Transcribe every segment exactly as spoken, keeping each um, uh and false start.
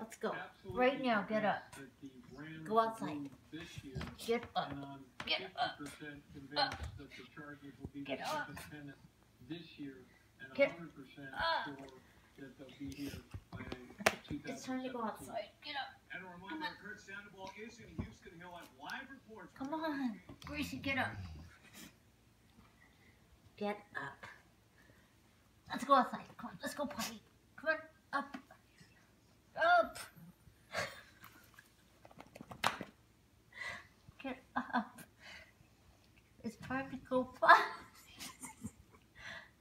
Let's go. Right now, get up. Go outside. Get up. Get up. Up. Get up. Get up. It's time to go outside. Get up. Come on. Come on. Gracie, get up. Get up. Let's go outside. Come on. Let's go potty. Come on. Up. Up. Get up. It's time to go potty.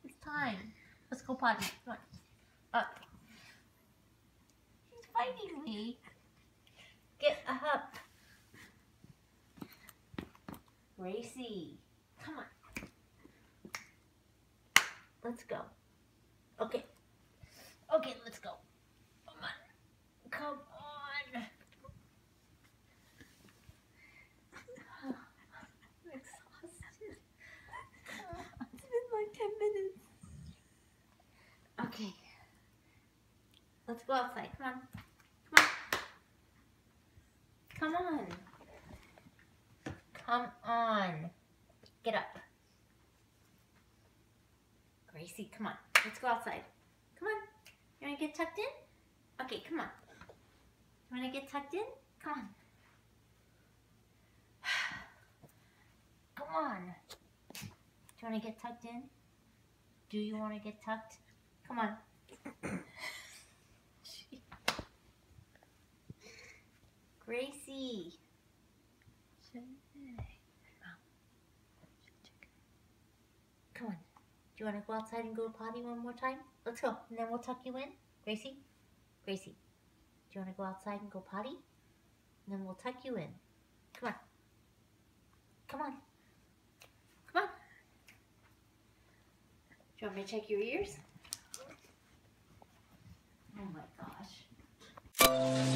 It's time. Let's go potty. Come on. Up. She's fighting me. Get up. Gracie. Come on. Let's go. Okay. Okay, let's go. Come on. Come on. Oh, I'm exhausted. It's been like ten minutes. Okay. Let's go outside. Come on. Come on. Come on. Come on. Get up. Gracie, come on. Let's go outside. Come on. You want to get tucked in? Okay, come on. You want to get tucked in? Come on. Come on. Do you want to get tucked in? Do you want to get tucked? Come on. Gracie. Come on. Do you want to go outside and go potty one more time? Let's go, and then we'll tuck you in. Gracie? Gracie, do you want to go outside and go potty? And then we'll tuck you in. Come on. Come on. Come on. Do you want me to check your ears? Oh my gosh.